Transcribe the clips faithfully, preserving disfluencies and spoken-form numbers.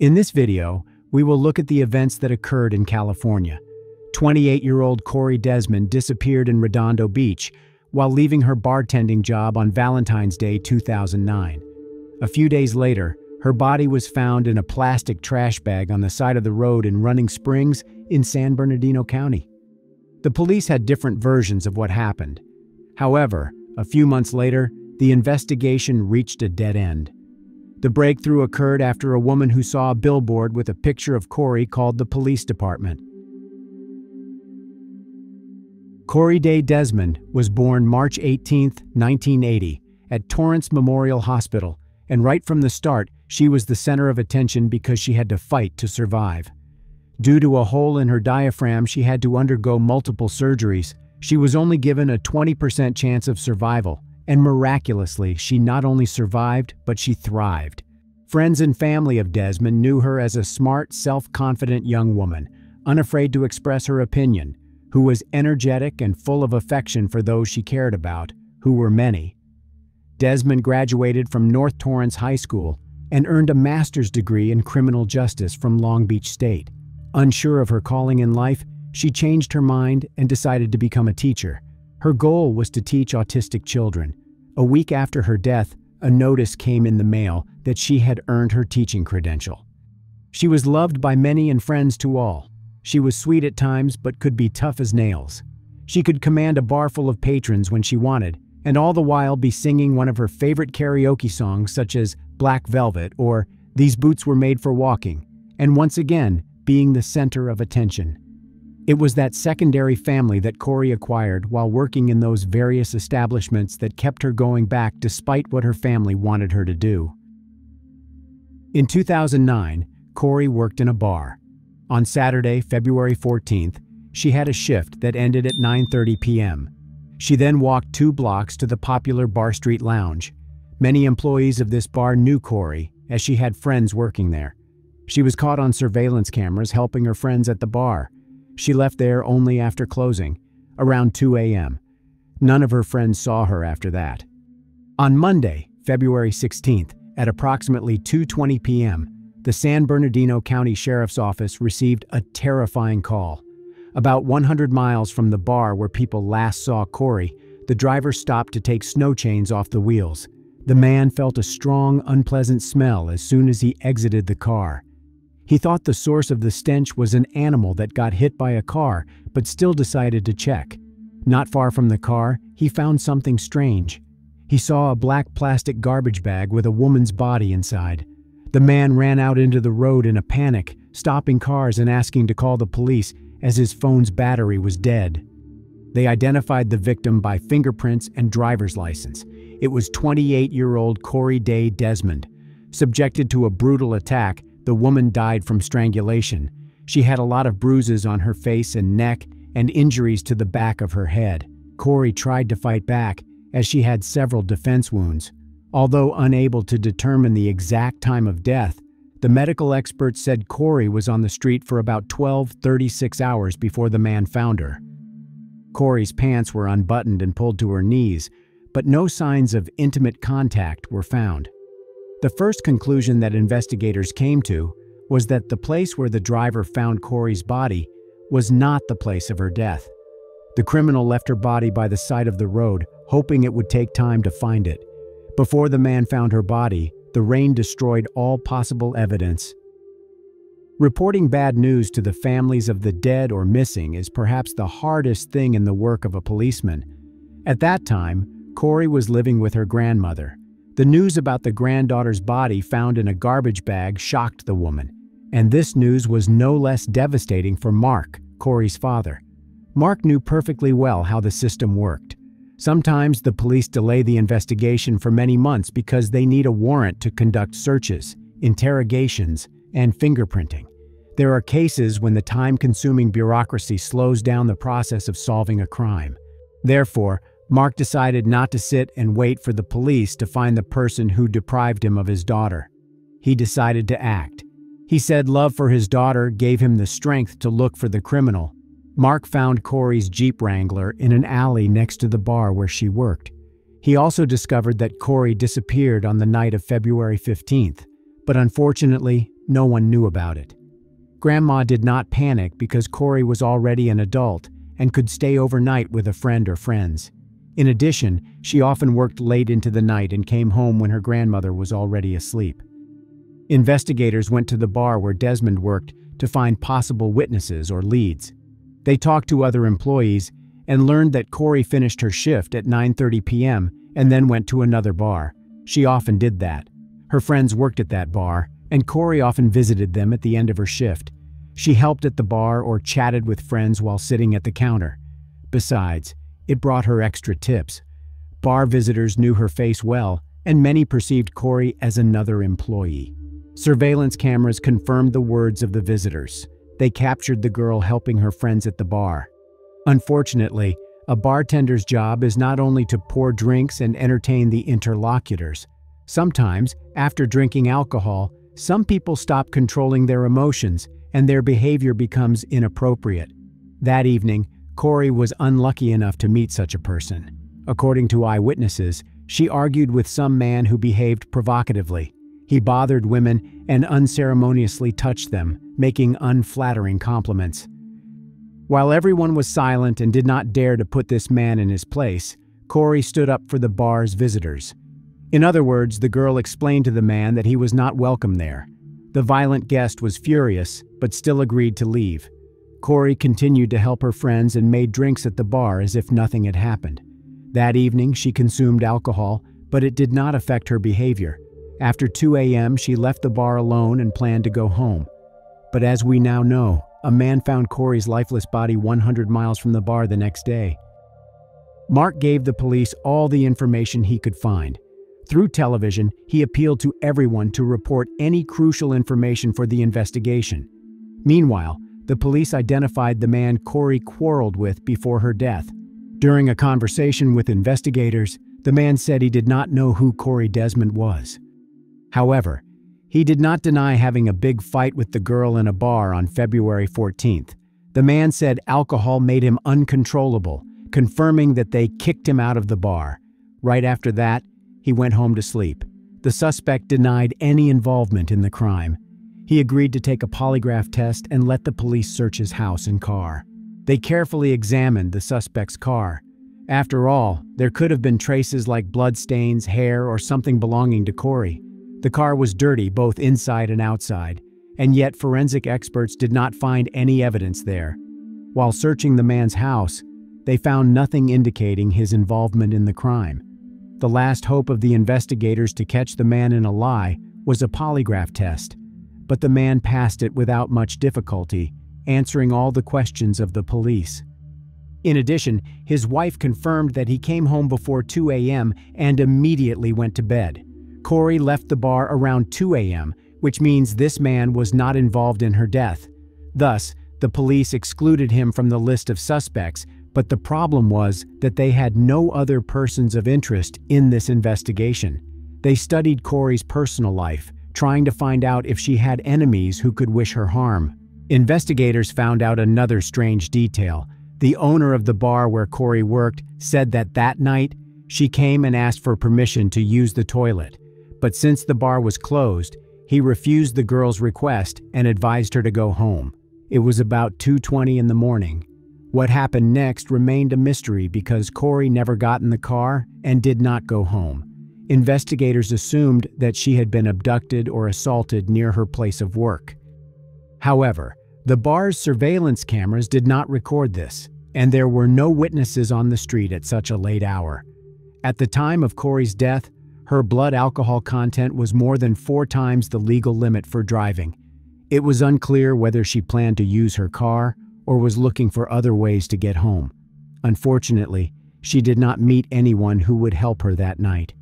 In this video, we will look at the events that occurred in California. twenty-eight-year-old Cori Desmond disappeared in Redondo Beach while leaving her bartending job on Valentine's Day two thousand nine. A few days later, her body was found in a plastic trash bag on the side of the road in Running Springs in San Bernardino County. The police had different versions of what happened. However, a few months later, the investigation reached a dead end. The breakthrough occurred after a woman who saw a billboard with a picture of Cori called the police department. Cori Desmond was born March eighteenth, nineteen eighty, at Torrance Memorial Hospital, and right from the start, she was the center of attention because she had to fight to survive. Due to a hole in her diaphragm, she had to undergo multiple surgeries. She was only given a twenty percent chance of survival, and miraculously, she not only survived, but she thrived. Friends and family of Desmond knew her as a smart, self-confident young woman, unafraid to express her opinion, who was energetic and full of affection for those she cared about, who were many. Desmond graduated from North Torrance High School and earned a master's degree in criminal justice from Long Beach State. Unsure of her calling in life, she changed her mind and decided to become a teacher. Her goal was to teach autistic children. A week after her death, a notice came in the mail that she had earned her teaching credential. She was loved by many and friends to all. She was sweet at times but could be tough as nails. She could command a bar full of patrons when she wanted, and all the while be singing one of her favorite karaoke songs such as Black Velvet or These Boots Were Made for Walking, and once again being the center of attention. It was that secondary family that Cori acquired while working in those various establishments that kept her going back despite what her family wanted her to do. In two thousand nine, Cori worked in a bar. On Saturday, February fourteenth, she had a shift that ended at nine thirty p m She then walked two blocks to the popular Bar Street Lounge. Many employees of this bar knew Cori, as she had friends working there. She was caught on surveillance cameras helping her friends at the bar. She left there only after closing, around two a m None of her friends saw her after that. On Monday, February sixteenth, at approximately two twenty p m, the San Bernardino County Sheriff's Office received a terrifying call. About one hundred miles from the bar where people last saw Cori, the driver stopped to take snow chains off the wheels. The man felt a strong, unpleasant smell as soon as he exited the car. He thought the source of the stench was an animal that got hit by a car, but still decided to check. Not far from the car, he found something strange. He saw a black plastic garbage bag with a woman's body inside. The man ran out into the road in a panic, stopping cars and asking to call the police as his phone's battery was dead. They identified the victim by fingerprints and driver's license. It was twenty-eight-year-old Cori Desmond. Subjected to a brutal attack, the woman died from strangulation. She had a lot of bruises on her face and neck and injuries to the back of her head. Cori tried to fight back, as she had several defense wounds. Although unable to determine the exact time of death, the medical experts said Cori was on the street for about twelve to thirty-six hours before the man found her. Cori's pants were unbuttoned and pulled to her knees, but no signs of intimate contact were found. The first conclusion that investigators came to was that the place where the driver found Cori's body was not the place of her death. The criminal left her body by the side of the road, hoping it would take time to find it. Before the man found her body, the rain destroyed all possible evidence. Reporting bad news to the families of the dead or missing is perhaps the hardest thing in the work of a policeman. At that time, Cori was living with her grandmother. The news about the granddaughter's body found in a garbage bag shocked the woman, and this news was no less devastating for Mark, Cori's father. Mark knew perfectly well how the system worked. Sometimes the police delay the investigation for many months because they need a warrant to conduct searches, interrogations, and fingerprinting. There are cases when the time-consuming bureaucracy slows down the process of solving a crime. Therefore, Mark decided not to sit and wait for the police to find the person who deprived him of his daughter. He decided to act. He said love for his daughter gave him the strength to look for the criminal. Mark found Cori's Jeep Wrangler in an alley next to the bar where she worked. He also discovered that Cori disappeared on the night of February fifteenth, but unfortunately, No one knew about it. Grandma did not panic because Cori was already an adult and could stay overnight with a friend or friends. In addition, she often worked late into the night and came home when her grandmother was already asleep. Investigators went to the bar where Desmond worked to find possible witnesses or leads. They talked to other employees and learned that Cori finished her shift at nine thirty p m and then went to another bar. She often did that. Her friends worked at that bar, and Cori often visited them at the end of her shift. She helped at the bar or chatted with friends while sitting at the counter. Besides, it brought her extra tips. Bar visitors knew her face well, and many perceived Cori as another employee. Surveillance cameras confirmed the words of the visitors. They captured the girl helping her friends at the bar. Unfortunately, a bartender's job is not only to pour drinks and entertain the interlocutors. Sometimes, after drinking alcohol, some people stop controlling their emotions and their behavior becomes inappropriate. That evening, Cori was unlucky enough to meet such a person. According to eyewitnesses, she argued with some man who behaved provocatively. He bothered women and unceremoniously touched them, making unflattering compliments. While everyone was silent and did not dare to put this man in his place, Cori stood up for the bar's visitors. In other words, the girl explained to the man that he was not welcome there. The violent guest was furious, but still agreed to leave. Cori continued to help her friends and made drinks at the bar as if nothing had happened. That evening, she consumed alcohol, but it did not affect her behavior. After two a m, she left the bar alone and planned to go home. But as we now know, a man found Cori's lifeless body one hundred miles from the bar the next day. Mark gave the police all the information he could find. Through television, he appealed to everyone to report any crucial information for the investigation. Meanwhile, the police identified the man Cori quarreled with before her death. During a conversation with investigators, the man said he did not know who Cori Desmond was. However, he did not deny having a big fight with the girl in a bar on February fourteenth. The man said alcohol made him uncontrollable, confirming that they kicked him out of the bar. Right after that, he went home to sleep. The suspect denied any involvement in the crime. He agreed to take a polygraph test and let the police search his house and car. They carefully examined the suspect's car. After all, there could have been traces like bloodstains, hair, or something belonging to Cori. The car was dirty both inside and outside, and yet forensic experts did not find any evidence there. While searching the man's house, they found nothing indicating his involvement in the crime. The last hope of the investigators to catch the man in a lie was a polygraph test, but the man passed it without much difficulty, answering all the questions of the police. In addition, his wife confirmed that he came home before two a m and immediately went to bed. Cori left the bar around two a m, which means this man was not involved in her death. Thus, the police excluded him from the list of suspects, but the problem was that they had no other persons of interest in this investigation. They studied Cori's personal life, trying to find out if she had enemies who could wish her harm. Investigators found out another strange detail. The owner of the bar where Cori worked said that that night, she came and asked for permission to use the toilet. But since the bar was closed, he refused the girl's request and advised her to go home. It was about two twenty in the morning. What happened next remained a mystery because Cori never got in the car and did not go home. Investigators assumed that she had been abducted or assaulted near her place of work. However, the bar's surveillance cameras did not record this, and there were no witnesses on the street at such a late hour. At the time of Cori's death, her blood alcohol content was more than four times the legal limit for driving. It was unclear whether she planned to use her car or was looking for other ways to get home. Unfortunately, she did not meet anyone who would help her that night.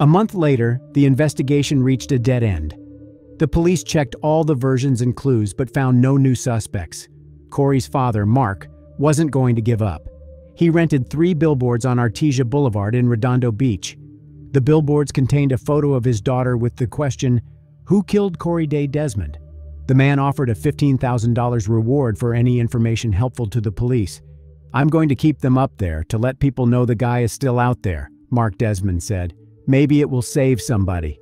A month later, the investigation reached a dead end. The police checked all the versions and clues but found no new suspects. Cori's father, Mark, wasn't going to give up. He rented three billboards on Artesia Boulevard in Redondo Beach. The billboards contained a photo of his daughter with the question, "Who killed Cori Day Desmond?" The man offered a fifteen thousand dollar reward for any information helpful to the police. "I'm going to keep them up there to let people know the guy is still out there," Mark Desmond said. "Maybe it will save somebody."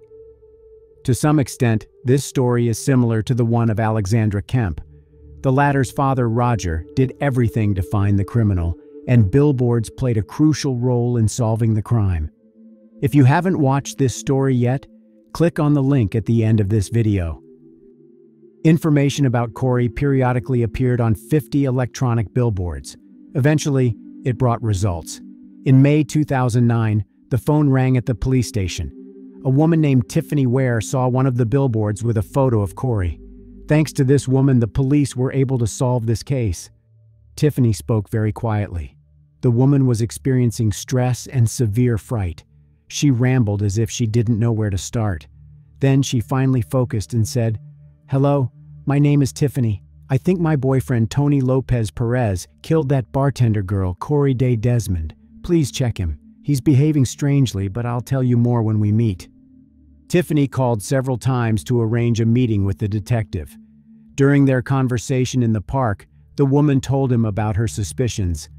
To some extent, this story is similar to the one of Alexandra Kemp. The latter's father, Roger, did everything to find the criminal, and billboards played a crucial role in solving the crime. If you haven't watched this story yet, click on the link at the end of this video. Information about Cori periodically appeared on fifty electronic billboards. Eventually, it brought results. In May two thousand nine, the phone rang at the police station. A woman named Tiffany Ware saw one of the billboards with a photo of Cori. Thanks to this woman, the police were able to solve this case. Tiffany spoke very quietly. The woman was experiencing stress and severe fright. She rambled as if she didn't know where to start. Then she finally focused and said, "Hello, my name is Tiffany. I think my boyfriend Tony Lopez Perez killed that bartender girl, Cori Desmond. Please check him. He's behaving strangely, but I'll tell you more when we meet." Tiffany called several times to arrange a meeting with the detective. During their conversation in the park, the woman told him about her suspicions.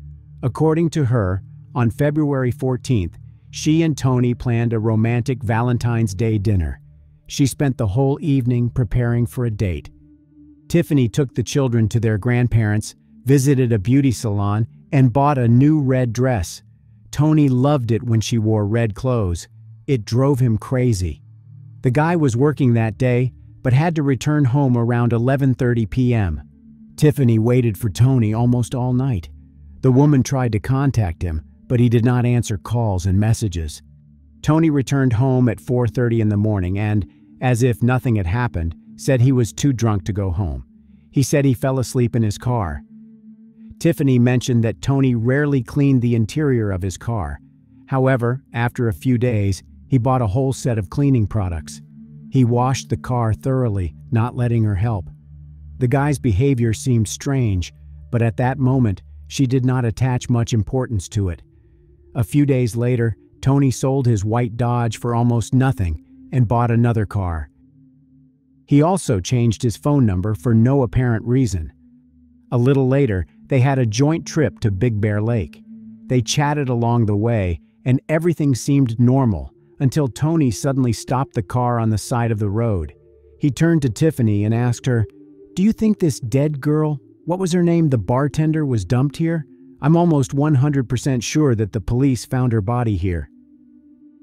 According to her, on February fourteenth, she and Tony planned a romantic Valentine's Day dinner. She spent the whole evening preparing for a date. Tiffany took the children to their grandparents, visited a beauty salon, and bought a new red dress. Tony loved it when she wore red clothes. It drove him crazy. The guy was working that day, but had to return home around eleven thirty p m Tiffany waited for Tony almost all night. The woman tried to contact him, but he did not answer calls and messages. Tony returned home at four thirty in the morning and, as if nothing had happened, said he was too drunk to go home. He said he fell asleep in his car. Tiffany mentioned that Tony rarely cleaned the interior of his car. However, after a few days, he bought a whole set of cleaning products. He washed the car thoroughly, not letting her help. The guy's behavior seemed strange, but at that moment, she did not attach much importance to it. A few days later, Tony sold his white Dodge for almost nothing and bought another car. He also changed his phone number for no apparent reason. A little later, they had a joint trip to Big Bear Lake. They chatted along the way, and everything seemed normal, until Tony suddenly stopped the car on the side of the road. He turned to Tiffany and asked her, "Do you think this dead girl, what was her name, the bartender, was dumped here? I'm almost one hundred percent sure that the police found her body here."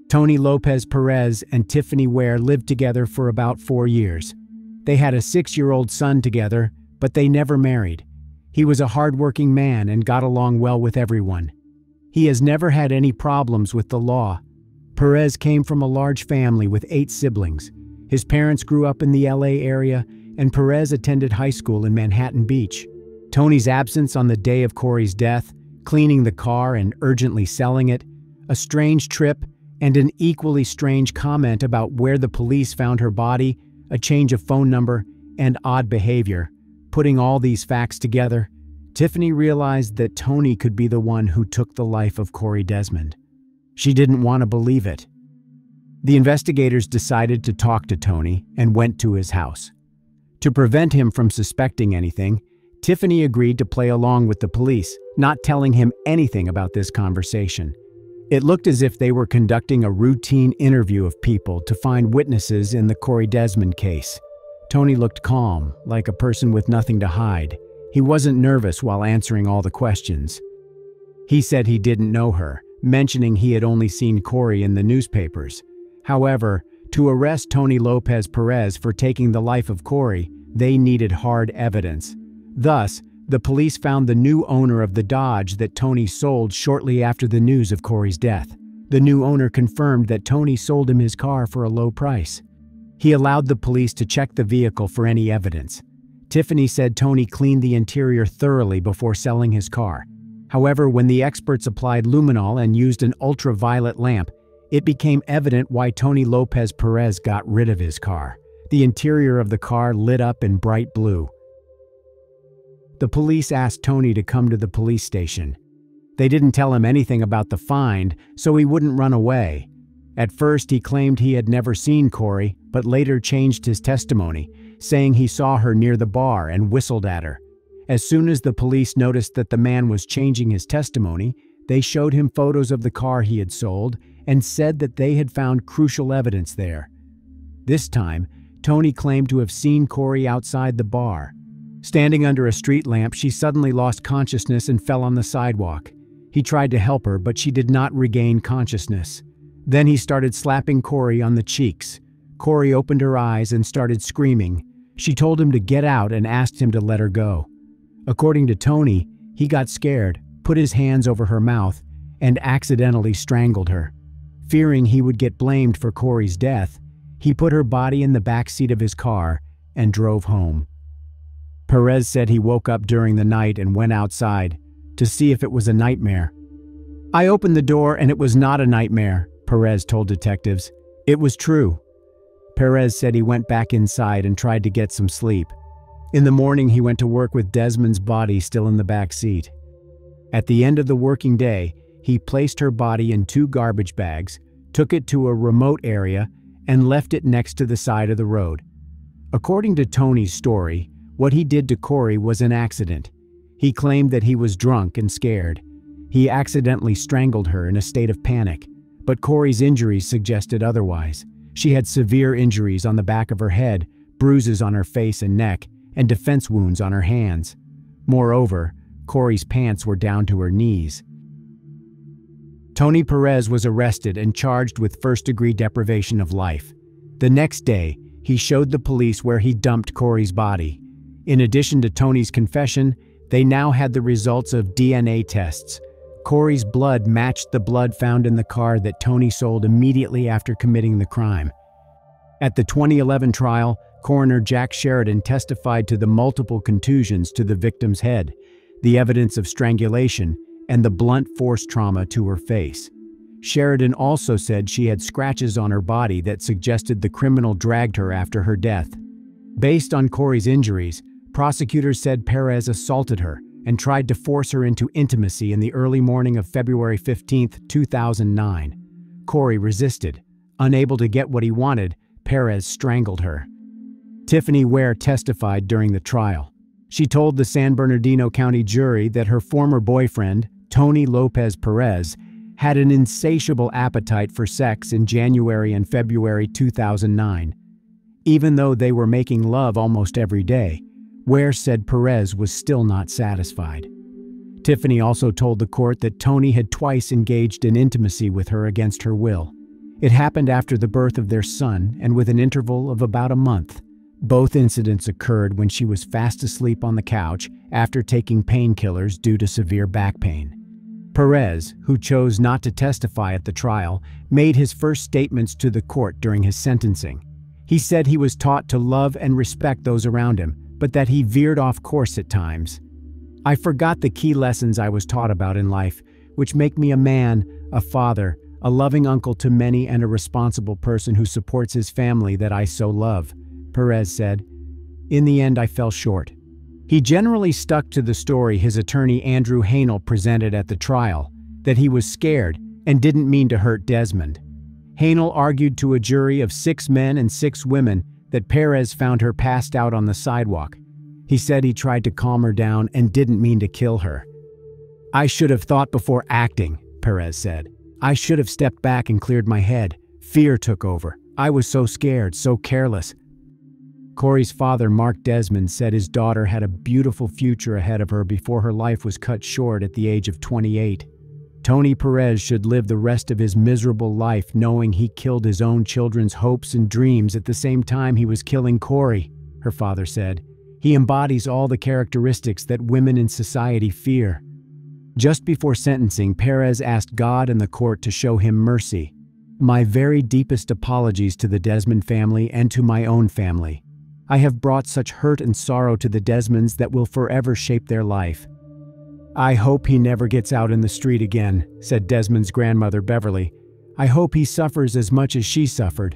Tony Lopez Perez and Tiffany Ware lived together for about four years. They had a six-year-old son together, but they never married. He was a hard-working man and got along well with everyone. He has never had any problems with the law. Perez came from a large family with eight siblings. His parents grew up in the L A area, and Perez attended high school in Manhattan Beach. Tony's absence on the day of Cori's death, cleaning the car and urgently selling it, a strange trip, and an equally strange comment about where the police found her body, a change of phone number, and odd behavior. Putting all these facts together, Tiffany realized that Tony could be the one who took the life of Cori Desmond. She didn't want to believe it. The investigators decided to talk to Tony and went to his house. To prevent him from suspecting anything, Tiffany agreed to play along with the police, not telling him anything about this conversation. It looked as if they were conducting a routine interview of people to find witnesses in the Cori Desmond case. Tony looked calm, like a person with nothing to hide. He wasn't nervous while answering all the questions. He said he didn't know her, mentioning he had only seen Cori in the newspapers. However, to arrest Tony Lopez Perez for taking the life of Cori, they needed hard evidence. Thus, the police found the new owner of the Dodge that Tony sold shortly after the news of Cori's death. The new owner confirmed that Tony sold him his car for a low price. He allowed the police to check the vehicle for any evidence. Tiffany said Tony cleaned the interior thoroughly before selling his car. However, when the experts applied luminol and used an ultraviolet lamp, it became evident why Tony Lopez Perez got rid of his car. The interior of the car lit up in bright blue. The police asked Tony to come to the police station. They didn't tell him anything about the find, so he wouldn't run away. At first, he claimed he had never seen Cori, but later changed his testimony, saying he saw her near the bar and whistled at her. As soon as the police noticed that the man was changing his testimony, they showed him photos of the car he had sold and said that they had found crucial evidence there. This time, Tony claimed to have seen Cori outside the bar. Standing under a street lamp, she suddenly lost consciousness and fell on the sidewalk. He tried to help her, but she did not regain consciousness. Then he started slapping Cori on the cheeks. Cori opened her eyes and started screaming. She told him to get out and asked him to let her go. According to Tony, he got scared, put his hands over her mouth, and accidentally strangled her. Fearing he would get blamed for Cori's death, he put her body in the back seat of his car and drove home. Perez said he woke up during the night and went outside to see if it was a nightmare. "I opened the door and it was not a nightmare," Perez told detectives. "It was true." Perez said he went back inside and tried to get some sleep. In the morning, he went to work with Desmond's body still in the back seat. At the end of the working day, he placed her body in two garbage bags, took it to a remote area, and left it next to the side of the road. According to Tony's story, what he did to Cori was an accident. He claimed that he was drunk and scared. He accidentally strangled her in a state of panic, but Cori's injuries suggested otherwise. She had severe injuries on the back of her head, bruises on her face and neck, and defense wounds on her hands. Moreover, Cori's pants were down to her knees. Tony Perez was arrested and charged with first-degree deprivation of life. The next day, he showed the police where he dumped Cori's body. In addition to Tony's confession, they now had the results of D N A tests. Cori's blood matched the blood found in the car that Tony sold immediately after committing the crime. At the twenty eleven trial, coroner Jack Sheridan testified to the multiple contusions to the victim's head, the evidence of strangulation, and the blunt force trauma to her face. Sheridan also said she had scratches on her body that suggested the criminal dragged her after her death. Based on Cori's injuries, prosecutors said Perez assaulted her and tried to force her into intimacy in the early morning of February fifteenth, two thousand nine. Cori resisted. Unable to get what he wanted, Perez strangled her. Tiffany Ware testified during the trial. She told the San Bernardino County jury that her former boyfriend, Tony Lopez Perez, had an insatiable appetite for sex in January and February two thousand nine. Even though they were making love almost every day, Ware said Perez was still not satisfied. Tiffany also told the court that Tony had twice engaged in intimacy with her against her will. It happened after the birth of their son and with an interval of about a month. Both incidents occurred when she was fast asleep on the couch after taking painkillers due to severe back pain. Perez, who chose not to testify at the trial, made his first statements to the court during his sentencing. He said he was taught to love and respect those around him, but that he veered off course at times. "I forgot the key lessons I was taught about in life, which make me a man, a father, a loving uncle to many, and a responsible person who supports his family that I so love," Perez said. "In the end, I fell short." He generally stuck to the story his attorney Andrew Hanel presented at the trial, that he was scared and didn't mean to hurt Desmond. Hanel argued to a jury of six men and six women that Perez found her passed out on the sidewalk. He said he tried to calm her down and didn't mean to kill her. "I should have thought before acting," Perez said. "I should have stepped back and cleared my head. Fear took over. I was so scared, so careless." Cori's father, Mark Desmond, said his daughter had a beautiful future ahead of her before her life was cut short at the age of twenty-eight. Tony Perez should live the rest of his miserable life knowing he killed his own children's hopes and dreams at the same time he was killing Cori, her father said. "He embodies all the characteristics that women in society fear." Just before sentencing, Perez asked God and the court to show him mercy. "My very deepest apologies to the Desmond family and to my own family. I have brought such hurt and sorrow to the Desmonds that will forever shape their life." "I hope he never gets out in the street again," said Desmond's grandmother, Beverly. "I hope he suffers as much as she suffered."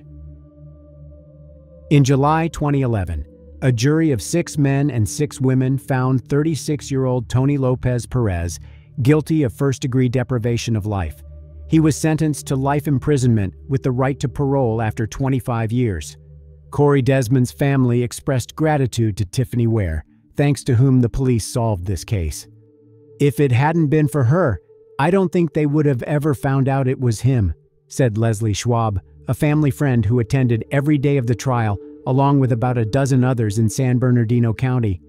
In July twenty eleven, a jury of six men and six women found thirty-six-year-old Tony Lopez Perez guilty of first-degree deprivation of life. He was sentenced to life imprisonment with the right to parole after twenty-five years. Cori Desmond's family expressed gratitude to Tiffany Ware, thanks to whom the police solved this case. "If it hadn't been for her, I don't think they would have ever found out it was him," said Leslie Schwab, a family friend who attended every day of the trial, along with about a dozen others in San Bernardino County.